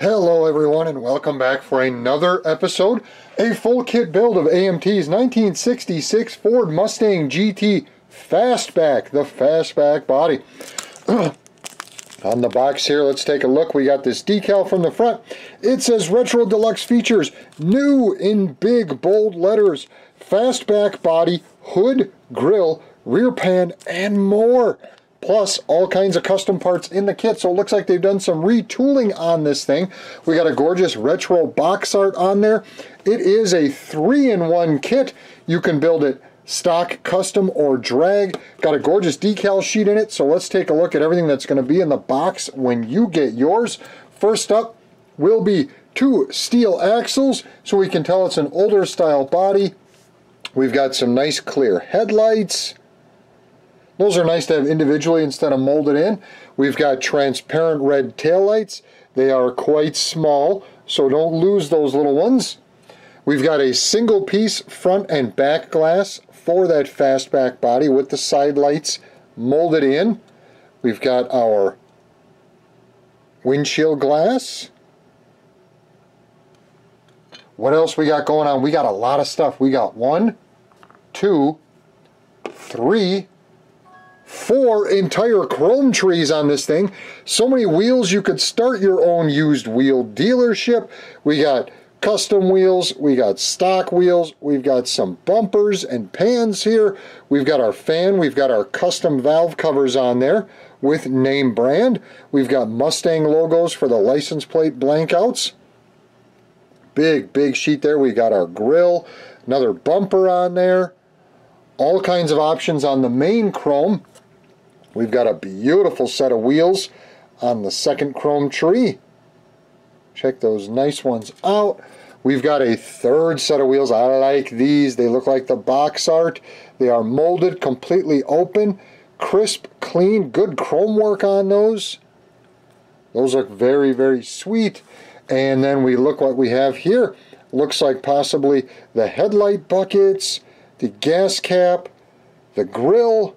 Hello everyone and welcome back for another episode. A full kit build of AMT's 1966 Ford Mustang GT Fastback, the Fastback body. On the box here, let's take a look. We got this decal from the front. It says Retro Deluxe Features, new in big bold letters. Fastback body, hood, grille, rear pan, and more. Plus all kinds of custom parts in the kit, so it looks like they've done some retooling on this thing. We got a gorgeous retro box art on there. It is a 3-in-1 kit. You can build it stock, custom, or drag. Got a gorgeous decal sheet in it, so let's take a look at everything that's going to be in the box when you get yours. First up will be two steel axles, so we can tell it's an older style body. We've got some nice clear headlights. Those are nice to have individually instead of molded in. We've got transparent red taillights. They are quite small, so don't lose those little ones. We've got a single piece front and back glass for that fastback body with the side lights molded in. We've got our windshield glass. What else we got going on? We got a lot of stuff. We got 1, 2, 3, 4 entire chrome trees on this thing. So many wheels, you could start your own used wheel dealership. We got custom wheels, we got stock wheels, we've got some bumpers and pans here. We've got our fan, we've got our custom valve covers on there with name brand. We've got Mustang logos for the license plate blank outs. Big sheet there. We got our grill, another bumper on there. All kinds of options on the main chrome. We've got a beautiful set of wheels on the second chrome tree. Check those nice ones out. We've got a third set of wheels. I like these. They look like the box art. They are molded, completely open, crisp, clean, good chrome work on those. Those look very, very sweet. And then we look what we have here. Looks like possibly the headlight buckets, the gas cap, the grill.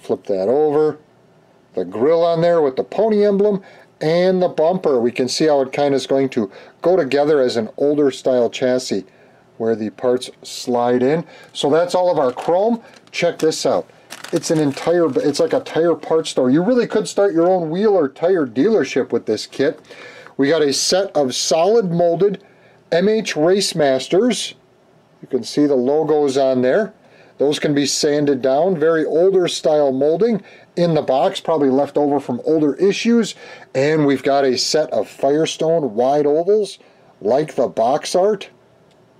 Flip that over. The grill on there with the pony emblem and the bumper. We can see how it kind of is going to go together as an older style chassis where the parts slide in. So that's all of our chrome. Check this out. It's an entire, it's like a tire parts store. You really could start your own wheel or tire dealership with this kit. We got a set of solid molded MH Racemasters. You can see the logos on there. Those can be sanded down. Very older style molding in the box, probably left over from older issues. And we've got a set of Firestone wide ovals, like the box art.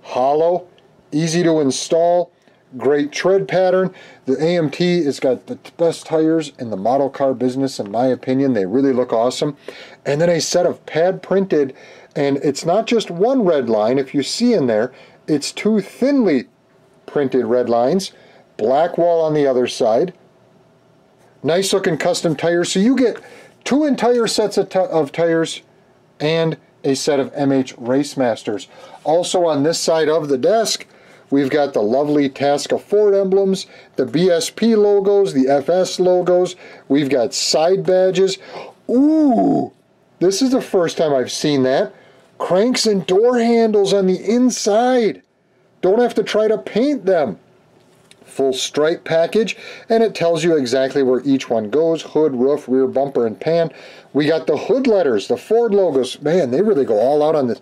Hollow, easy to install, great tread pattern. The AMT has got the best tires in the model car business, in my opinion. They really look awesome. And then a set of pad printed, and it's not just one red line, if you see in there, it's two thinly printed red lines, black wall on the other side. Nice looking custom tires. So you get two entire sets of tires and a set of MH Racemasters. Also on this side of the desk, we've got the lovely Tasca Ford emblems, the BSP logos, the FS logos. We've got side badges. Ooh, this is the first time I've seen that. Cranks and door handles on the inside. Don't have to try to paint them. Full stripe package, and it tells you exactly where each one goes. Hood, roof, rear bumper, and pan. We got the hood letters, the Ford logos. Man, they really go all out on this.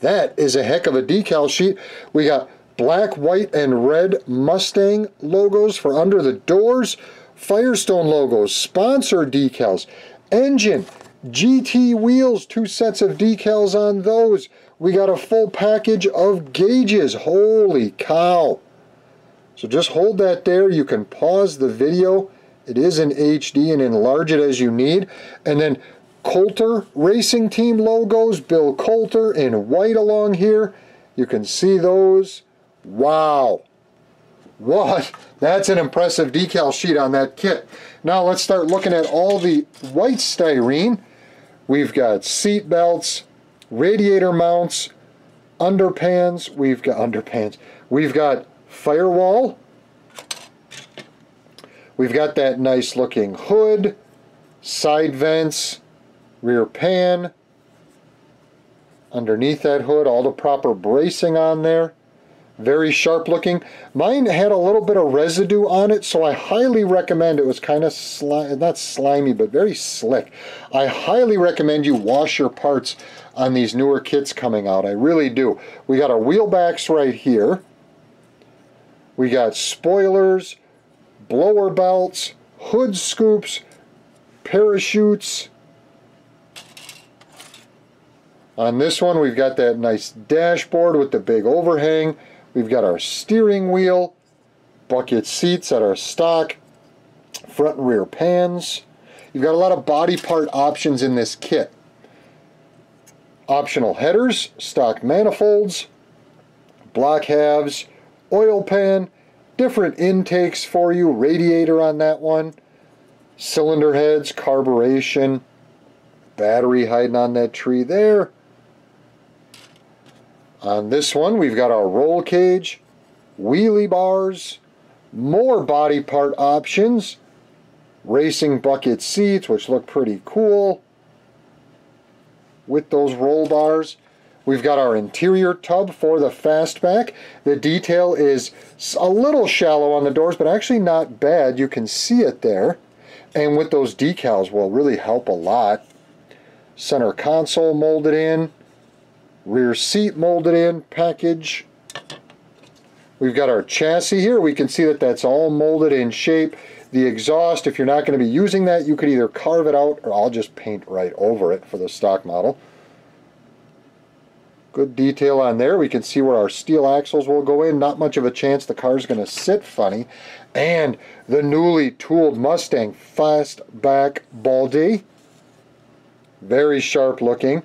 That is a heck of a decal sheet. We got black, white, and red Mustang logos for under the doors. Firestone logos, sponsor decals, engine, GT wheels, two sets of decals on those. We got a full package of gauges. Holy cow. So just hold that there. You can pause the video. It is in HD, and enlarge it as you need. And then Coulter Racing Team logos, Bill Coulter in white along here. You can see those. Wow. What? That's an impressive decal sheet on that kit. Now let's start looking at all the white styrene. We've got seat belts, radiator mounts, underpans. We've got underpans. We've got firewall. We've got that nice looking hood, side vents, rear pan, underneath that hood, all the proper bracing on there. Very sharp looking. Mine had a little bit of residue on it, so I highly recommend, it was kind of not slimy, but very slick. I highly recommend you wash your parts on these newer kits coming out. I really do. We got our wheel backs right here. We got spoilers, blower belts, hood scoops, parachutes. On this one, we've got that nice dashboard with the big overhang. We've got our steering wheel, bucket seats at our stock, front and rear pans. You've got a lot of body part options in this kit. Optional headers, stock manifolds, block halves, oil pan, different intakes for you, radiator on that one, cylinder heads, carburation, battery hiding on that tree there. On this one, we've got our roll cage, wheelie bars, more body part options, racing bucket seats, which look pretty cool with those roll bars. We've got our interior tub for the Fastback. The detail is a little shallow on the doors, but actually not bad. You can see it there. And with those decals will really help a lot. Center console molded in. Rear seat molded in package. We've got our chassis here. We can see that that's all molded in shape. The exhaust, if you're not going to be using that, you could either carve it out or I'll just paint right over it for the stock model. Good detail on there. We can see where our steel axles will go in. Not much of a chance the car's going to sit funny. And the newly tooled Mustang Fastback body. Very sharp looking.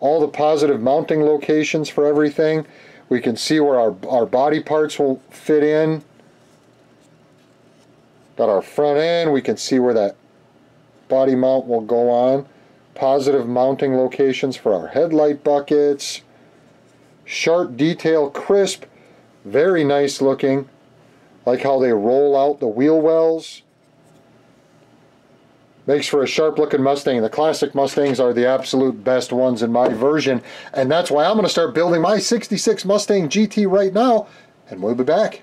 All the positive mounting locations for everything. We can see where our body parts will fit in. Got our front end. We can see where that body mount will go on. Positive mounting locations for our headlight buckets. Sharp detail, crisp. Very nice looking. Like how they roll out the wheel wells. Makes for a sharp looking Mustang. The classic Mustangs are the absolute best ones in my version, and that's why I'm going to start building my 66 Mustang GT right now, and we'll be back.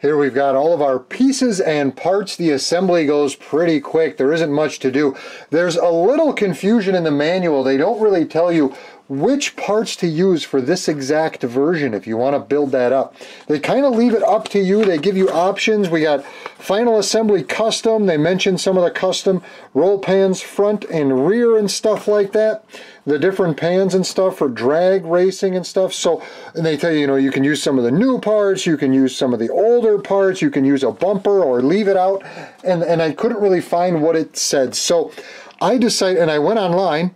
Here we've got all of our pieces and parts. The assembly goes pretty quick. There isn't much to do. There's a little confusion in the manual. They don't really tell you which parts to use for this exact version if you want to build that up. They kind of leave it up to you. They give you options. We got final assembly custom. They mentioned some of the custom roll pans front and rear and stuff like that. The different pans and stuff for drag racing and stuff. So, and they tell you, you know, you can use some of the new parts, you can use some of the older parts, you can use a bumper or leave it out. And I couldn't really find what it said. So I decided, and I went online,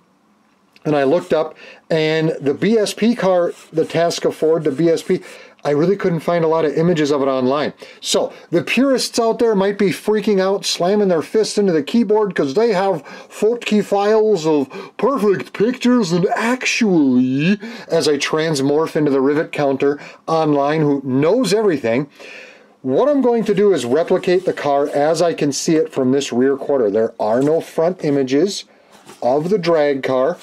and I looked up, and the BSP car, the Tasca Ford, the BSP, I really couldn't find a lot of images of it online. So the purists out there might be freaking out, slamming their fists into the keyboard because they have 40 files of perfect pictures, and actually, as I transmorph into the rivet counter online who knows everything, what I'm going to do is replicate the car as I can see it from this rear quarter. There are no front images of the drag car.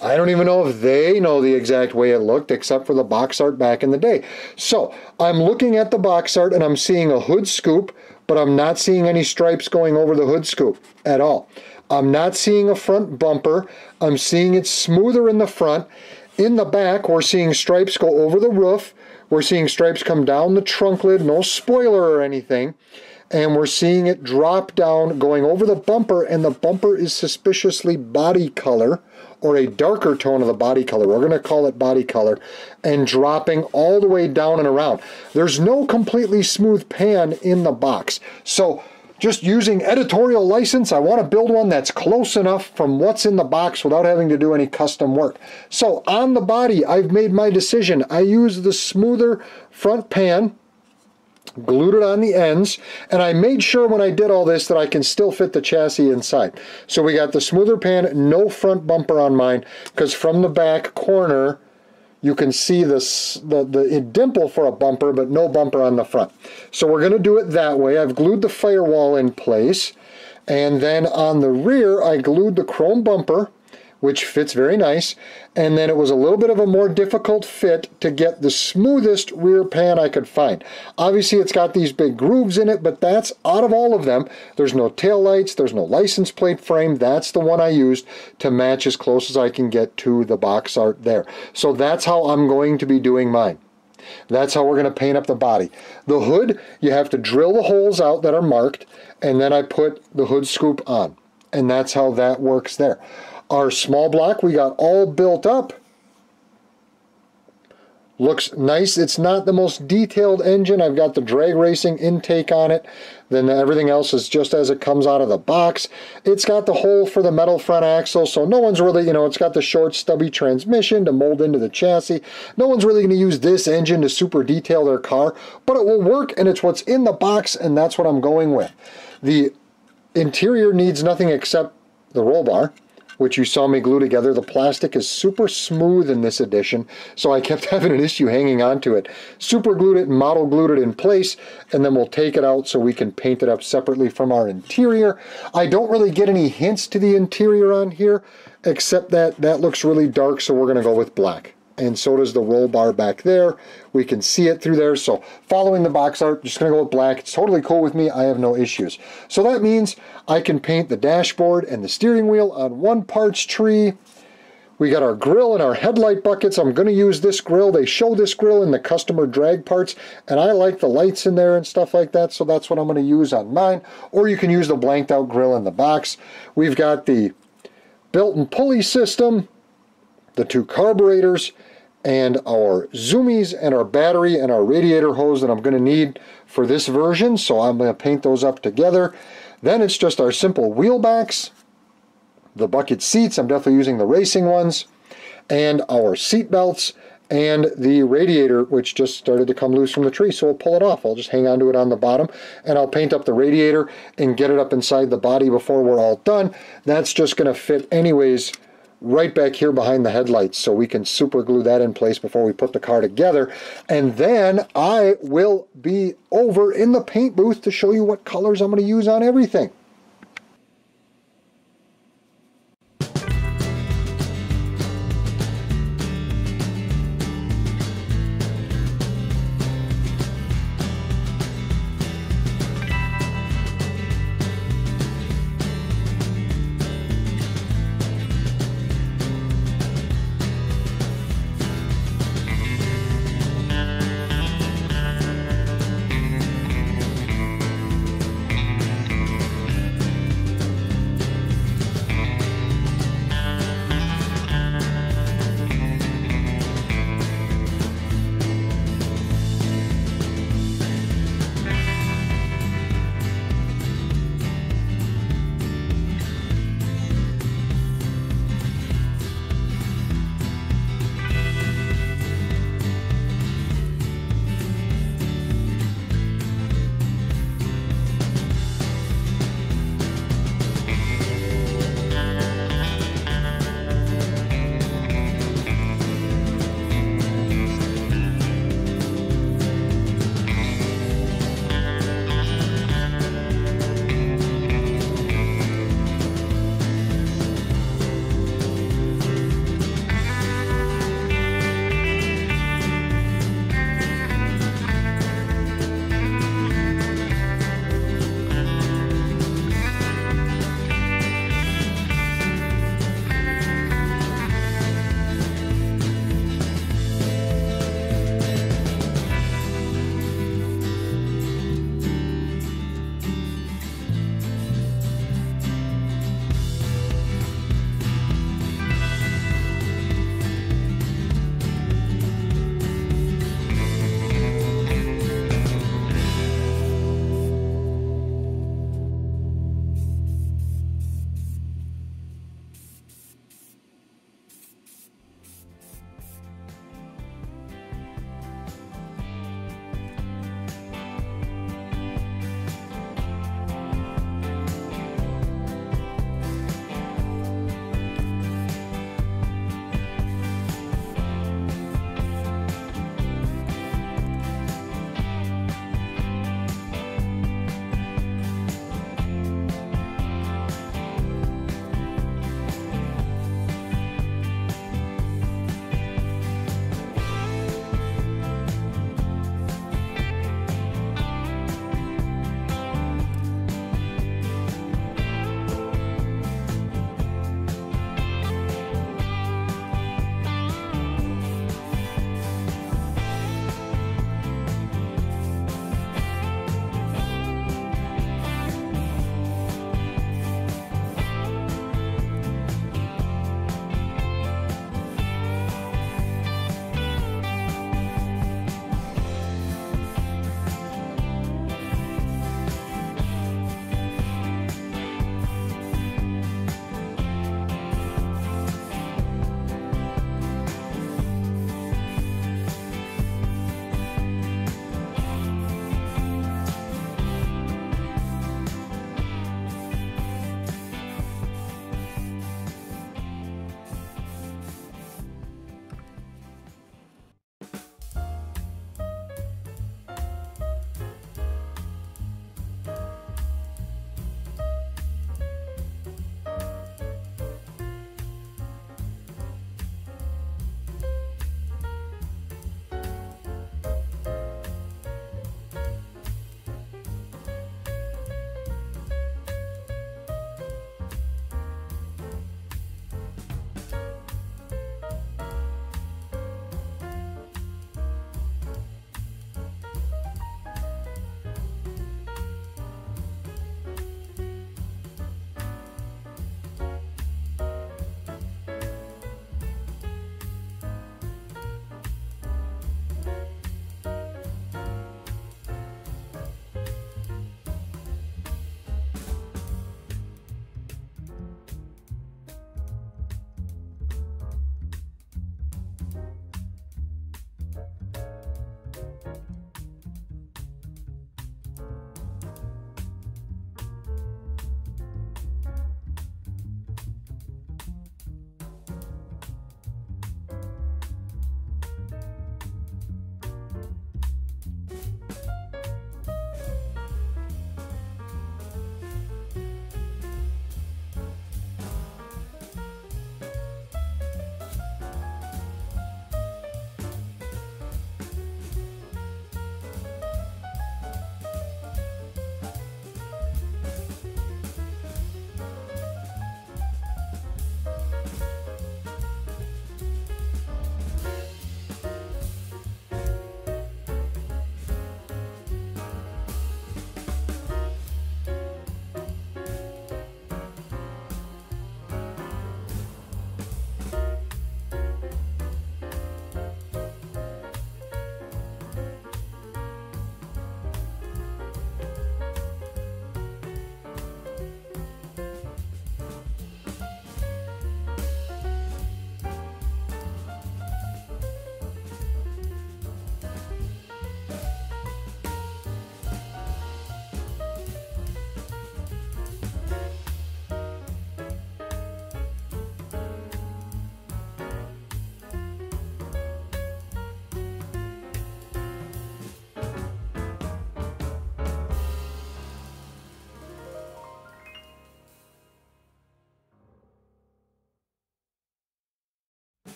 I don't even know if they know the exact way it looked except for the box art back in the day. So I'm looking at the box art and I'm seeing a hood scoop, but I'm not seeing any stripes going over the hood scoop at all. I'm not seeing a front bumper. I'm seeing it smoother in the front. In the back, we're seeing stripes go over the roof. We're seeing stripes come down the trunk lid, no spoiler or anything. And we're seeing it drop down going over the bumper, and the bumper is suspiciously body color, or a darker tone of the body color. We're going to call it body color, and dropping all the way down and around. There's no completely smooth pan in the box. So just using editorial license, I want to build one that's close enough from what's in the box without having to do any custom work. So on the body, I've made my decision. I use the smoother front pan, glued it on the ends, and I made sure when I did all this that I can still fit the chassis inside. So we got the smoother pan, no front bumper on mine, because from the back corner you can see this, the dimple for a bumper, but no bumper on the front. So we're going to do it that way. I've glued the firewall in place, and then on the rear I glued the chrome bumper, which fits very nice, and then it was a little bit of a more difficult fit to get the smoothest rear pan I could find. Obviously it's got these big grooves in it, but that's out of all of them. There's no taillights, there's no license plate frame. That's the one I used to match as close as I can get to the box art there. So that's how I'm going to be doing mine. That's how we're going to paint up the body. The hood, you have to drill the holes out that are marked, and then I put the hood scoop on. And that's how that works there. Our small block, we got all built up, Looks nice. It's not the most detailed engine. I've got the drag racing intake on it. Then everything else is just as it comes out of the box. It's got the hole for the metal front axle, so no one's really, you know, it's got the short stubby transmission to mold into the chassis. No one's really going to use this engine to super detail their car, but it will work, and it's what's in the box, and that's what I'm going with. The interior needs nothing except the roll bar, which you saw me glue together. The plastic is super smooth in this edition, so I kept having an issue hanging onto it. Super glued it and model glued it in place, and then we'll take it out so we can paint it up separately from our interior. I don't really get any hints to the interior on here, except that looks really dark, so we're gonna go with black. And so does the roll bar back there. We can see it through there, so following the box art, just gonna go with black. It's totally cool with me, I have no issues. So that means I can paint the dashboard and the steering wheel on one parts tree. We got our grill and our headlight buckets. I'm gonna use this grill. They show this grill in the customer drag parts, and I like the lights in there and stuff like that, so that's what I'm gonna use on mine. Or you can use the blanked out grill in the box. We've got the belt and pulley system, the two carburetors, and our zoomies and our battery and our radiator hose that I'm going to need for this version, so I'm going to paint those up together. Then it's just our simple wheel backs, the bucket seats, I'm definitely using the racing ones, and our seat belts, and the radiator, which just started to come loose from the tree, so we'll pull it off. I'll just hang on to it on the bottom, and I'll paint up the radiator and get it up inside the body before we're all done. That's just going to fit anyways right back here behind the headlights, so we can super glue that in place before we put the car together. And then I will be over in the paint booth to show you what colors I'm going to use on everything.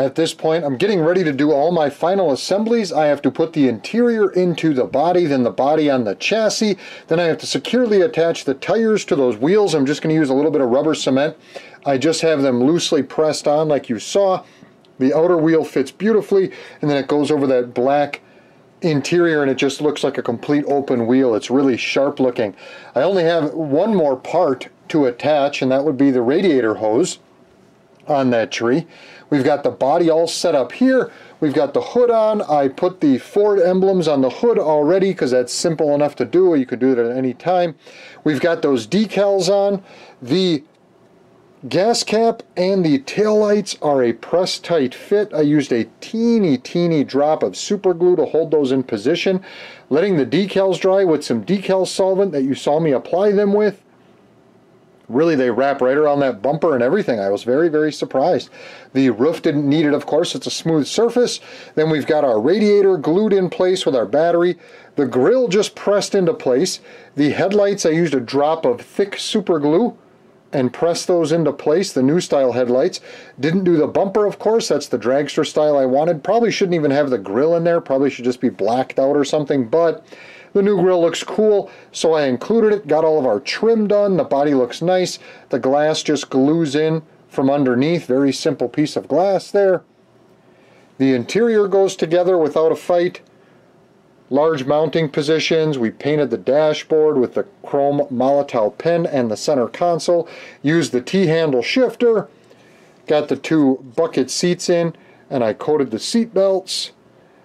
At this point, I'm getting ready to do all my final assemblies. I have to put the interior into the body, then the body on the chassis. Then I have to securely attach the tires to those wheels. I'm just going to use a little bit of rubber cement. I just have them loosely pressed on like you saw. The outer wheel fits beautifully, and then it goes over that black interior, and it just looks like a complete open wheel. It's really sharp looking. I only have one more part to attach, and that would be the radiator hose on that tree. We've got the body all set up here. We've got the hood on. I put the Ford emblems on the hood already because that's simple enough to do. You could do it at any time. We've got those decals on. The gas cap and the taillights are a press-tight fit. I used a teeny drop of super glue to hold those in position, letting the decals dry with some decal solvent that you saw me apply them with. Really, they wrap right around that bumper and everything. I was very surprised. The roof didn't need it, of course. It's a smooth surface. Then we've got our radiator glued in place with our battery. The grill just pressed into place. The headlights, I used a drop of thick super glue and pressed those into place, the new style headlights. Didn't do the bumper, of course. That's the dragster style I wanted. Probably shouldn't even have the grill in there. Probably should just be blacked out or something, but the new grill looks cool, so I included it. Got all of our trim done. The body looks nice. The glass just glues in from underneath. Very simple piece of glass there. The interior goes together without a fight. Large mounting positions. We painted the dashboard with the chrome Molotow pen and the center console. Used the T-handle shifter. Got the two bucket seats in, and I coated the seat belts.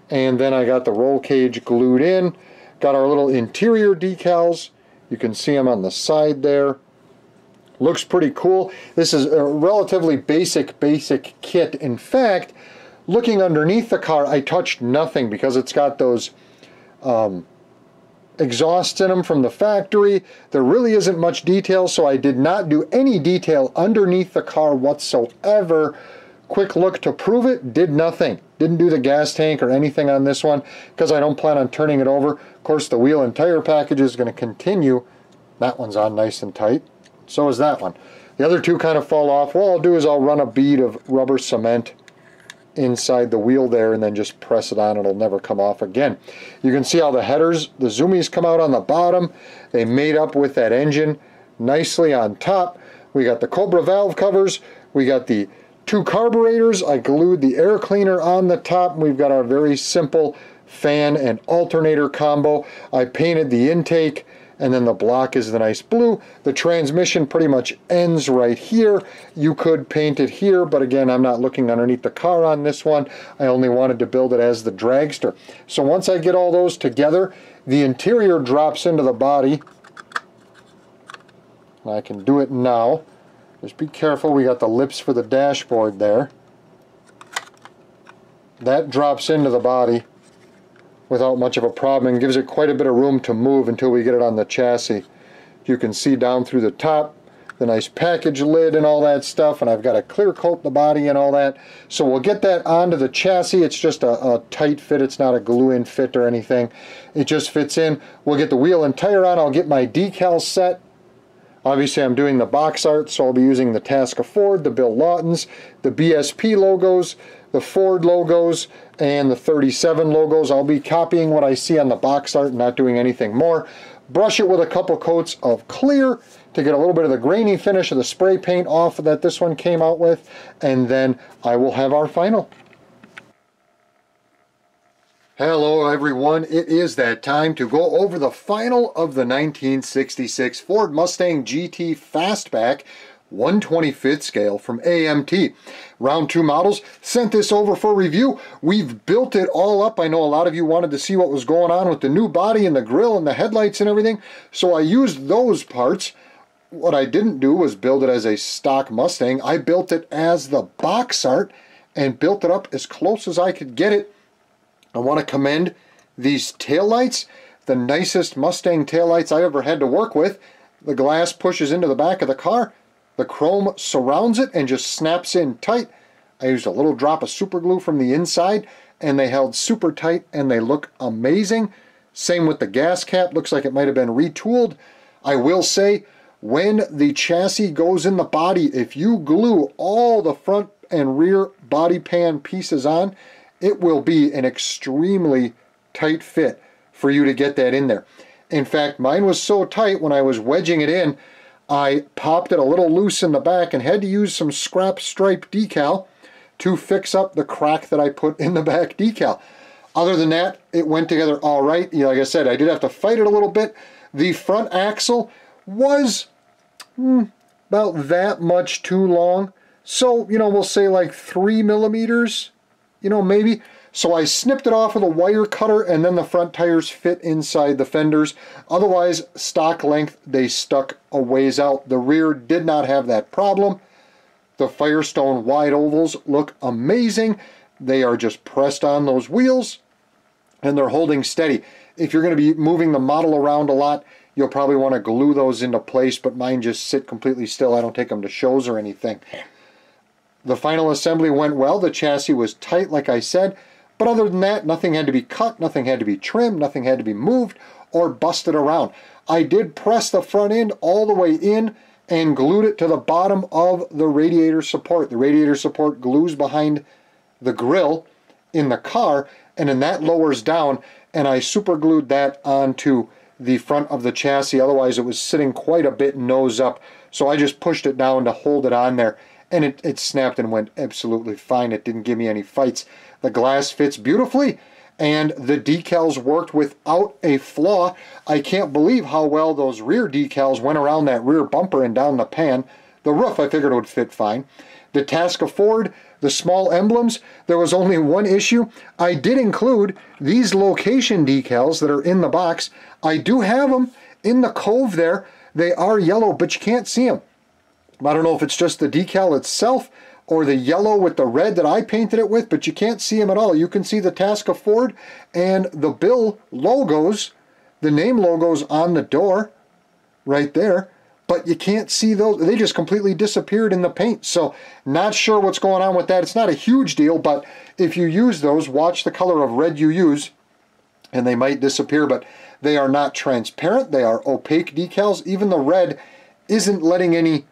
And then I got the roll cage glued in. Got our little interior decals. You can see them on the side there. Looks pretty cool. This is a relatively basic kit. In fact, looking underneath the car, I touched nothing because it's got those exhausts in them from the factory. There really isn't much detail, so I did not do any detail underneath the car whatsoever. Quick look to prove it, did nothing. Didn't do the gas tank or anything on this one because I don't plan on turning it over. Of course, the wheel and tire package is going to continue. That one's on nice and tight. So is that one. The other two kind of fall off. What I'll do is I'll run a bead of rubber cement inside the wheel there and then just press it on. It'll never come off again. You can see how the headers, the zoomies come out on the bottom. They mate up with that engine nicely on top. We got the Cobra valve covers. We got the two carburetors. I glued the air cleaner on the top. We've got our very simple fan and alternator combo. I painted the intake, and then the block is the nice blue. The transmission pretty much ends right here. You could paint it here, but again, I'm not looking underneath the car on this one. I only wanted to build it as the dragster. So once I get all those together, the interior drops into the body. I can do it now. Just be careful, we got the lips for the dashboard there. That drops into the body without much of a problem and gives it quite a bit of room to move until we get it on the chassis. You can see down through the top, the nice package lid and all that stuff, and I've got to clear coat the body and all that. So we'll get that onto the chassis. It's just a tight fit. It's not a glue-in fit or anything. It just fits in. We'll get the wheel and tire on. I'll get my decals set. Obviously, I'm doing the box art, so I'll be using the Tasca Ford, the Bill Lawtons, the BSP logos, the Ford logos, and the 37 logos. I'll be copying what I see on the box art, not doing anything more. Brush it with a couple coats of clear to get a little bit of the grainy finish of the spray paint off that this one came out with, and then I will have our final. Hello everyone, it is that time to go over the final of the 1966 Ford Mustang GT Fastback 1/25 scale from AMT. Round Two Models sent this over for review. We've built it all up. I know a lot of you wanted to see what was going on with the new body and the grill and the headlights and everything, so I used those parts. What I didn't do was build it as a stock Mustang. I built it as the box art and built it up as close as I could get it. I want to commend these taillights, the nicest Mustang taillights I've ever had to work with. The glass pushes into the back of the car. The chrome surrounds it and just snaps in tight. I used a little drop of super glue from the inside, and they held super tight, and they look amazing. Same with the gas cap. Looks like it might have been retooled. I will say, when the chassis goes in the body, if you glue all the front and rear body pan pieces on, it will be an extremely tight fit for you to get that in there. In fact, mine was so tight when I was wedging it in, I popped it a little loose in the back and had to use some scrap stripe decal to fix up the crack that I put in the back decal. Other than that, it went together all right. You know, like I said, I did have to fight it a little bit. The front axle was about that much too long. So, you know, we'll say like 3 millimeters, you know, maybe. So I snipped it off with a wire cutter, and then the front tires fit inside the fenders. Otherwise, stock length, they stuck a ways out. The rear did not have that problem. The Firestone wide ovals look amazing. They are just pressed on those wheels, and they're holding steady. If you're going to be moving the model around a lot, you'll probably want to glue those into place, but mine just sit completely still. I don't take them to shows or anything. The final assembly went well. The chassis was tight, like I said, but other than that, nothing had to be cut, nothing had to be trimmed, nothing had to be moved or busted around. I did press the front end all the way in and glued it to the bottom of the radiator support. The radiator support glues behind the grill in the car, and then that lowers down, and I super glued that onto the front of the chassis. Otherwise, it was sitting quite a bit nose up, so I just pushed it down to hold it on there, and it snapped and went absolutely fine. It didn't give me any fights. The glass fits beautifully, and the decals worked without a flaw. I can't believe how well those rear decals went around that rear bumper and down the pan. The roof, I figured, would fit fine. The Tasca Ford, the small emblems, there was only one issue. I did include these location decals that are in the box. I do have them in the cove there. They are yellow, but you can't see them. I don't know if it's just the decal itself or the yellow with the red that I painted it with, but you can't see them at all. You can see the Tasca Ford and the Bill logos, the name logos on the door right there, but you can't see those. They just completely disappeared in the paint, so not sure what's going on with that. It's not a huge deal, but if you use those, watch the color of red you use, and they might disappear, but they are not transparent. They are opaque decals. Even the red isn't letting any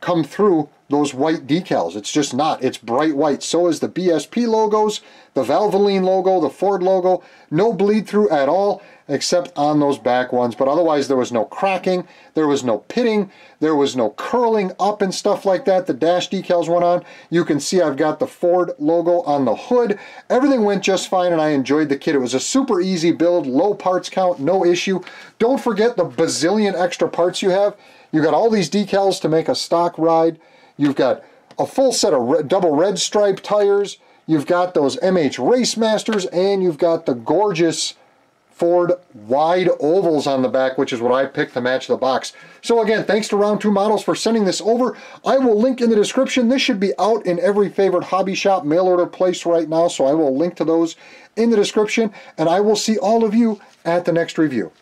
come through those white decals. It's just not. It's bright white. So is the BSP logos, the Valvoline logo, the Ford logo. No bleed through at all, except on those back ones. But otherwise, there was no cracking, there was no pitting, there was no curling up and stuff like that. The dash decals went on. You can see I've got the Ford logo on the hood. Everything went just fine, and I enjoyed the kit. It was a super easy build, low parts count, no issue. Don't forget the bazillion extra parts you have. You got all these decals to make a stock ride. You've got a full set of double red stripe tires. You've got those MH Racemasters, and you've got the gorgeous Ford wide ovals on the back, which is what I picked to match the box. So again, thanks to Round Two Models for sending this over. I will link in the description. This should be out in every favorite hobby shop, mail order place right now, so I will link to those in the description, and I will see all of you at the next review.